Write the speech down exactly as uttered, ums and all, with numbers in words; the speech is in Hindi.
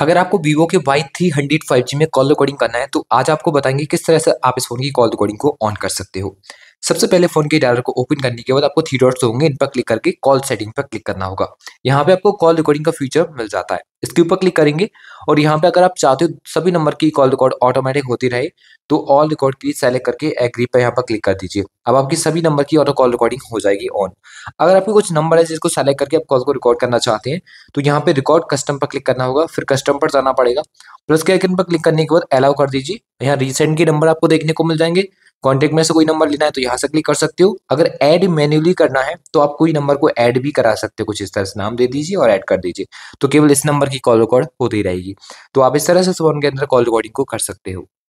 अगर आपको Vivo के Y three hundred five G में कॉल रिकॉर्डिंग करना है तो आज आपको बताएंगे किस तरह से आप इस फोन की कॉल रिकॉर्डिंग को ऑन कर सकते हो। सबसे पहले फोन के डायलर को ओपन करने के बाद आपको थ्री डॉट्स होंगे, इन पर क्लिक करके कॉल सेटिंग पर क्लिक करना होगा। यहाँ पे आपको कॉल रिकॉर्डिंग का फीचर मिल जाता है, इसके ऊपर क्लिक करेंगे और यहाँ पे अगर आप चाहते हो सभी नंबर की कॉल रिकॉर्ड ऑटोमेटिक होती रहे तो ऑल रिकॉर्ड की सेलेक्ट करके एग्री पर यहाँ पर क्लिक कर दीजिए। अब आपकी सभी नंबर की ऑटो कॉल रिकॉर्डिंग हो जाएगी ऑन। अगर आपके कुछ नंबर है जिसको सेलेक्ट करके आप कॉल को रिकॉर्ड करना चाहते हैं तो यहाँ पे रिकॉर्ड कस्टम पर क्लिक करना होगा, फिर कस्टम पर जाना पड़ेगा, प्लस के आइकन पर क्लिक करने के बाद अलाउ कर दीजिए। यहाँ रिसेंट के नंबर आपको देखने को मिल जाएंगे। कॉन्टेक्ट में से कोई नंबर लेना है तो यहाँ से क्लिक कर सकते हो। अगर ऐड मैन्युअली करना है तो आप कोई नंबर को ऐड भी करा सकते हो, कुछ इस तरह से नाम दे दीजिए और ऐड कर दीजिए तो केवल इस नंबर की कॉल रिकॉर्ड होती रहेगी। तो आप इस तरह से फोन के अंदर कॉल रिकॉर्डिंग को कर सकते हो।